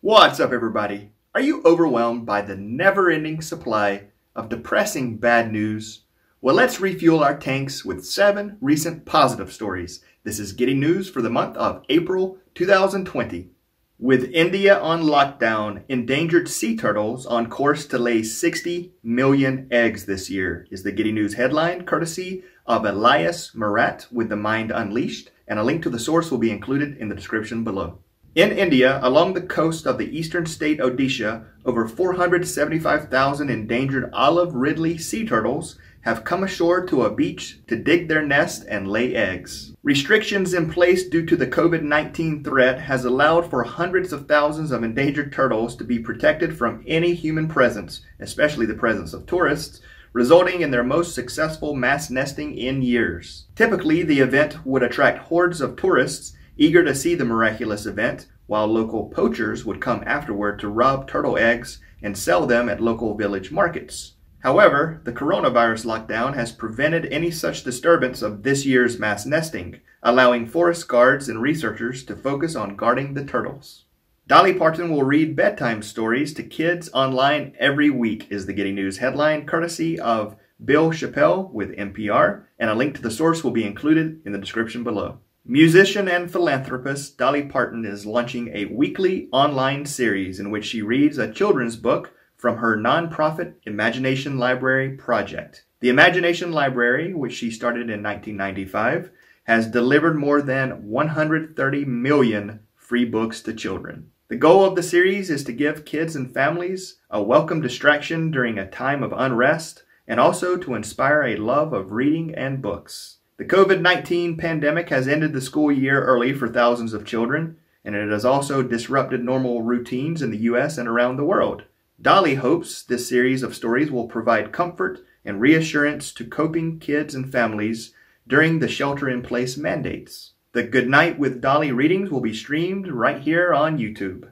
What's up, everybody? Are you overwhelmed by the never-ending supply of depressing bad news? Well, let's refuel our tanks with 7 recent positive stories. This is Giddy News for the month of April 2020. With India on lockdown, endangered sea turtles on course to lay 60 million eggs this year is the Giddy News headline, courtesy of Elias Morat with The Mind Unleashed, and a link to the source will be included in the description below. In India, along the coast of the eastern state Odisha, over 475,000 endangered Olive Ridley sea turtles have come ashore to a beach to dig their nest and lay eggs. Restrictions in place due to the COVID-19 threat has allowed for hundreds of thousands of endangered turtles to be protected from any human presence, especially the presence of tourists, resulting in their most successful mass nesting in years. Typically, the event would attract hordes of tourists eager to see the miraculous event, while local poachers would come afterward to rob turtle eggs and sell them at local village markets. However, the coronavirus lockdown has prevented any such disturbance of this year's mass nesting, allowing forest guards and researchers to focus on guarding the turtles. Dolly Parton will read bedtime stories to kids online every week is the Giddy News headline, courtesy of Bill Chappell with NPR, and a link to the source will be included in the description below. Musician and philanthropist Dolly Parton is launching a weekly online series in which she reads a children's book from her nonprofit Imagination Library project. The Imagination Library, which she started in 1995, has delivered more than 130 million free books to children. The goal of the series is to give kids and families a welcome distraction during a time of unrest, and also to inspire a love of reading and books. The COVID-19 pandemic has ended the school year early for thousands of children, and it has also disrupted normal routines in the U.S. and around the world. Dolly hopes this series of stories will provide comfort and reassurance to coping kids and families during the shelter-in-place mandates. The Good Night with Dolly readings will be streamed right here on YouTube.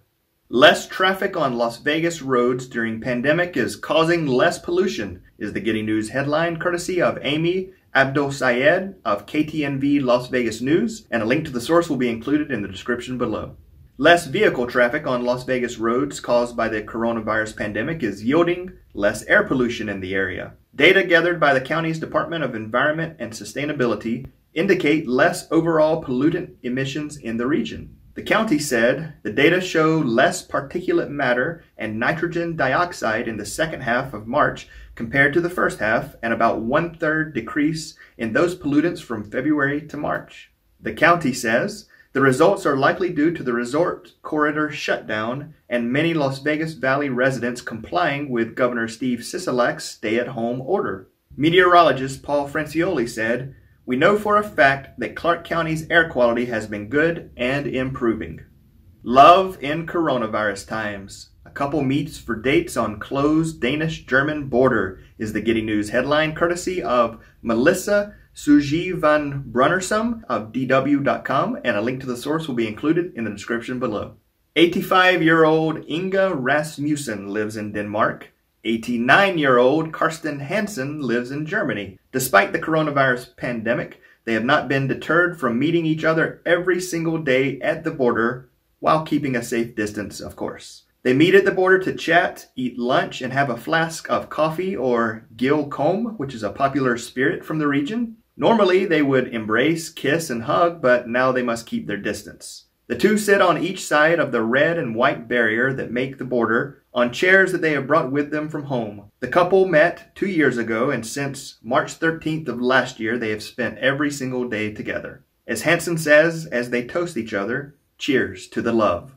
Less traffic on Las Vegas roads during pandemic is causing less pollution is the Giddy News headline, courtesy of Amy Abdul-Sayed of KTNV Las Vegas News, and a link to the source will be included in the description below. Less vehicle traffic on Las Vegas roads caused by the coronavirus pandemic is yielding less air pollution in the area. Data gathered by the county's Department of Environment and Sustainability indicate less overall pollutant emissions in the region. The county said the data show less particulate matter and nitrogen dioxide in the second half of March compared to the first half, and about 1/3 decrease in those pollutants from February to March. The county says the results are likely due to the resort corridor shutdown and many Las Vegas Valley residents complying with Governor Steve Sisolak's stay-at-home order. Meteorologist Paul Francioli said, "We know for a fact that Clark County's air quality has been good and improving." Love in coronavirus times. A couple meets for dates on closed Danish-German border is the Giddy News headline, courtesy of Melissa Sujivan Brunnersum of DW.com, and a link to the source will be included in the description below. 85-year-old Inga Rasmussen lives in Denmark. 89-year-old Karsten Hansen lives in Germany. Despite the coronavirus pandemic, they have not been deterred from meeting each other every single day at the border, while keeping a safe distance, of course. They meet at the border to chat, eat lunch, and have a flask of coffee or Gilkomm, which is a popular spirit from the region. Normally, they would embrace, kiss, and hug, but now they must keep their distance. The two sit on each side of the red and white barrier that make the border, on chairs that they have brought with them from home. The couple met 2 years ago, and since March 13th of last year, they have spent every single day together. As Hansen says, as they toast each other, cheers to the love.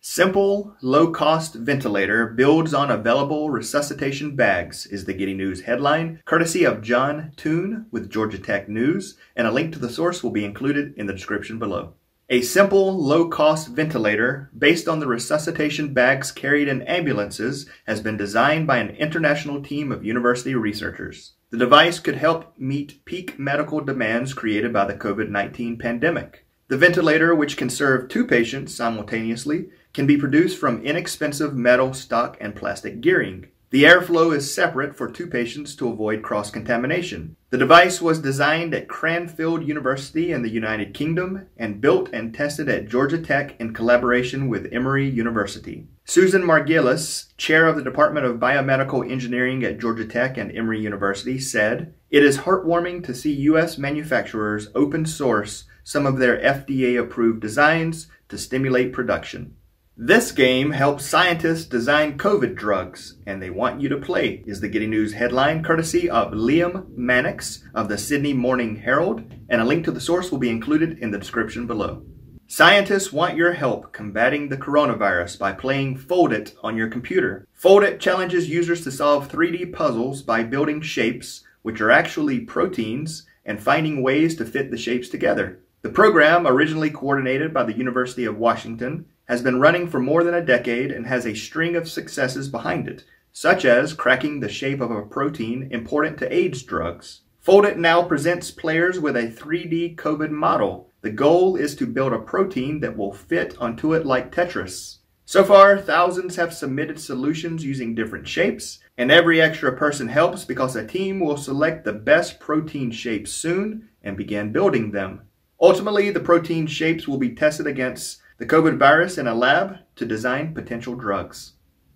Simple, low-cost ventilator builds on available resuscitation bags is the Giddy News headline, courtesy of John Toon with Georgia Tech News, and a link to the source will be included in the description below. A simple, low-cost ventilator based on the resuscitation bags carried in ambulances has been designed by an international team of university researchers. The device could help meet peak medical demands created by the COVID-19 pandemic. The ventilator, which can serve 2 patients simultaneously, can be produced from inexpensive metal stock and plastic gearing. The airflow is separate for two patients to avoid cross-contamination. The device was designed at Cranfield University in the United Kingdom and built and tested at Georgia Tech in collaboration with Emory University. Susan Margillis, chair of the Department of Biomedical Engineering at Georgia Tech and Emory University, said, "It is heartwarming to see U.S. manufacturers open source some of their FDA-approved designs to stimulate production." This game helps scientists design COVID drugs, and they want you to play, is the Giddy News headline, courtesy of Liam Mannix of the Sydney Morning Herald, and a link to the source will be included in the description below. Scientists want your help combating the coronavirus by playing Foldit on your computer. Foldit challenges users to solve 3D puzzles by building shapes, which are actually proteins, and finding ways to fit the shapes together. The program, originally coordinated by the University of Washington, has been running for more than a decade and has a string of successes behind it, such as cracking the shape of a protein important to AIDS drugs. Foldit now presents players with a 3D COVID model. The goal is to build a protein that will fit onto it like Tetris. So far, thousands have submitted solutions using different shapes, and every extra person helps because a team will select the best protein shapes soon and begin building them. Ultimately, the protein shapes will be tested against the COVID virus in a lab to design potential drugs.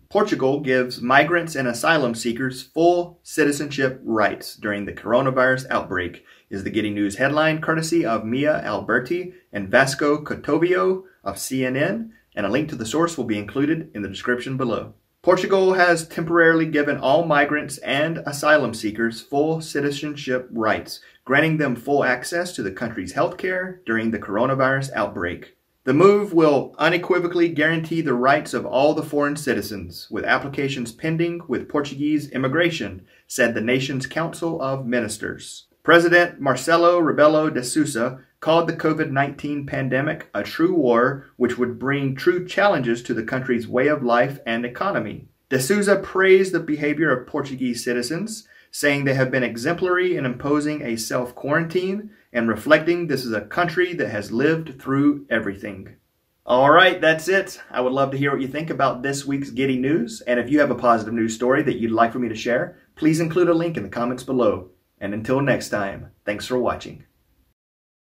Portugal gives migrants and asylum seekers full citizenship rights during the coronavirus outbreak, is the Giddy News headline, courtesy of Mia Alberti and Vasco Cotovio of CNN, and a link to the source will be included in the description below. Portugal has temporarily given all migrants and asylum seekers full citizenship rights, granting them full access to the country's healthcare during the coronavirus outbreak. The move will unequivocally guarantee the rights of all the foreign citizens, with applications pending with Portuguese immigration, said the nation's Council of Ministers. President Marcelo Rebelo de Sousa called the COVID-19 pandemic a true war, which would bring true challenges to the country's way of life and economy. De Sousa praised the behavior of Portuguese citizens, saying they have been exemplary in imposing a self-quarantine and reflecting this is a country that has lived through everything. All right, that's it. I would love to hear what you think about this week's Giddy News, and if you have a positive news story that you'd like for me to share, please include a link in the comments below. And until next time, thanks for watching.